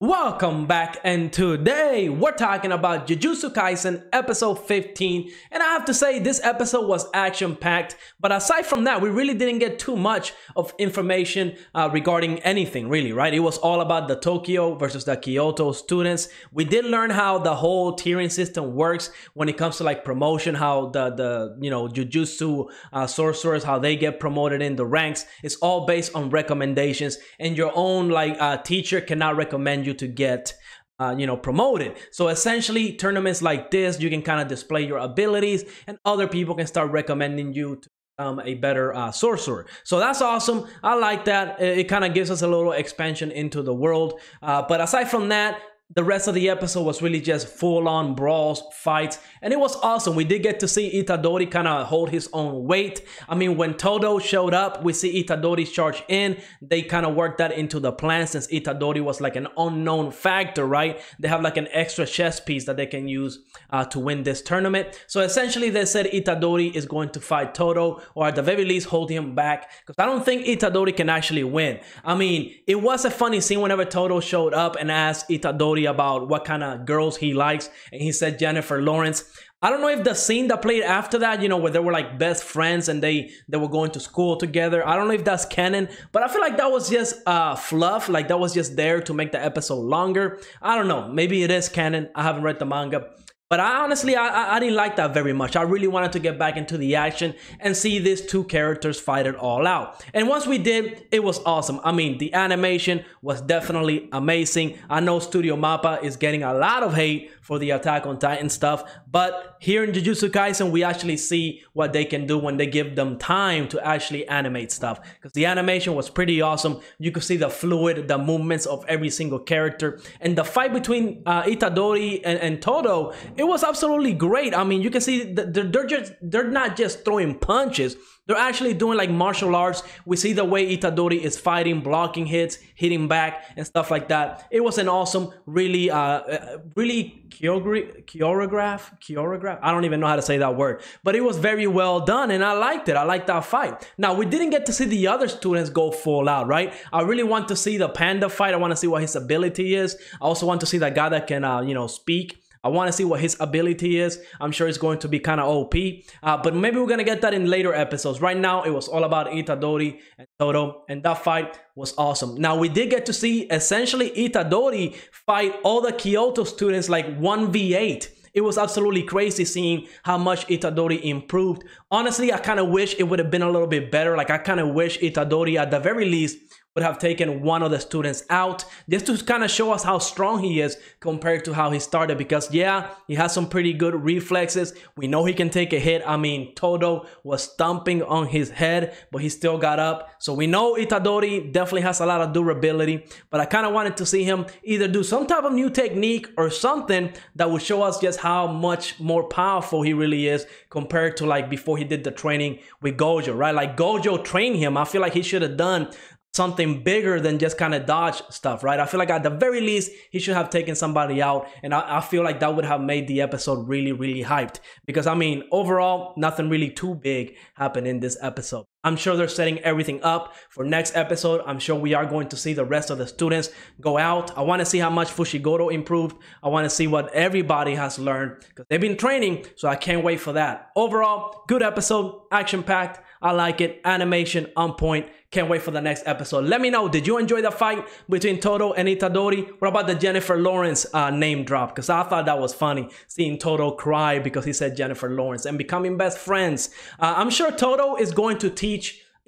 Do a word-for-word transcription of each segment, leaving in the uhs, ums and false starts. Welcome back, and today we're talking about Jujutsu Kaisen episode fifteen, and I have to say this episode was action-packed, but aside from that we really didn't get too much of information uh, regarding anything really, right? It was all about the Tokyo versus the Kyoto students. We did learn how the whole tiering system works when it comes to like promotion, how the, the you know, Jujutsu uh, sorcerers, how they get promoted in the ranks. It's all based on recommendations, and your own like uh, teacher cannot recommend you to get uh, you know, promoted. So essentially tournaments like this, you can kind of display your abilities and other people can start recommending you to become a better uh, sorcerer. So that's awesome. I like that. It, it kind of gives us a little expansion into the world. Uh, but aside from that, the rest of the episode was really just full-on brawls, fights, and it was awesome. We did get to see Itadori kind of hold his own weight. I mean, when Todo showed up, we see Itadori charge in. They kind of worked that into the plan since Itadori was like an unknown factor, right? They have like an extra chess piece that they can use uh, to win this tournament. So essentially, they said Itadori is going to fight Todo, or at the very least, hold him back, because I don't think Itadori can actually win. I mean, it was a funny scene whenever Todo showed up and asked Itadori about what kind of girls he likes, and he said Jennifer Lawrence. I don't know if the scene that played after that, you know, where they were like best friends and they they were going to school together, I don't know if that's canon, but I feel like that was just uh fluff, like that was just there to make the episode longer. I don't know, maybe it is canon. I haven't read the manga. But I honestly, I, I didn't like that very much. I really wanted to get back into the action and see these two characters fight it all out. And once we did, it was awesome. I mean, the animation was definitely amazing. I know Studio MAPPA is getting a lot of hate for the Attack on Titan stuff, but here in Jujutsu Kaisen, we actually see what they can do when they give them time to actually animate stuff. Because the animation was pretty awesome. You could see the fluid, the movements of every single character. And the fight between uh, Itadori and, and Todo, it was absolutely great. I mean, you can see they're, they're just they're not just throwing punches. They're actually doing like martial arts. We see the way Itadori is fighting, blocking hits, hitting back, and stuff like that. It was an awesome, really, uh, really choreograph, choreograph. I don't even know how to say that word, but it was very well done, and I liked it. I liked that fight. Now, we didn't get to see the other students go full out, right? I really want to see the panda fight. I want to see what his ability is. I also want to see that guy that can, uh, you know, speak. I want to see what his ability is. I'm sure it's going to be kind of O P, uh, but maybe we're going to get that in later episodes. Right now, it was all about Itadori and Todo, and that fight was awesome. Now, we did get to see essentially Itadori fight all the Kyoto students like one v eight. It was absolutely crazy seeing how much Itadori improved. Honestly, I kind of wish it would have been a little bit better. Like, I kind of wish Itadori, at the very least, would have taken one of the students out, just to kind of show us how strong he is compared to how he started. Because yeah, he has some pretty good reflexes. We know he can take a hit. I mean, Todo was stomping on his head, but he still got up. So we know Itadori definitely has a lot of durability, but I kind of wanted to see him either do some type of new technique or something that would show us just how much more powerful he really is compared to like before he did the training with Gojo, right? Like Gojo trained him. I feel like he should have done something bigger than just kind of dodge stuff, right? I feel like at the very least, he should have taken somebody out. And I, I feel like that would have made the episode really, really hyped. Because I mean, overall, nothing really too big happened in this episode. I'm sure they're setting everything up for next episode. I'm sure we are going to see the rest of the students go out. I want to see how much Fushiguro improved. I want to see what everybody has learned, because they've been training, so I can't wait for that. Overall, good episode, action-packed. I like it. Animation on point. Can't wait for the next episode. Let me know, did you enjoy the fight between Todo and Itadori? What about the Jennifer Lawrence uh, name drop? Because I thought that was funny, seeing Todo cry because he said Jennifer Lawrence and becoming best friends. Uh, I'm sure Todo is going to teach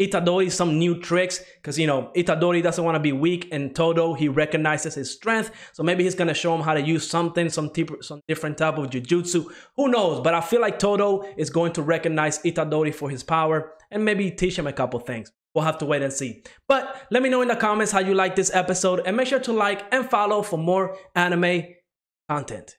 Itadori some new tricks, because you know Itadori doesn't want to be weak, and Todo, he recognizes his strength, so maybe he's gonna show him how to use something, some some different type of jujutsu. Who knows? But I feel like Todo is going to recognize Itadori for his power and maybe teach him a couple things. We'll have to wait and see. But let me know in the comments how you like this episode, and make sure to like and follow for more anime content.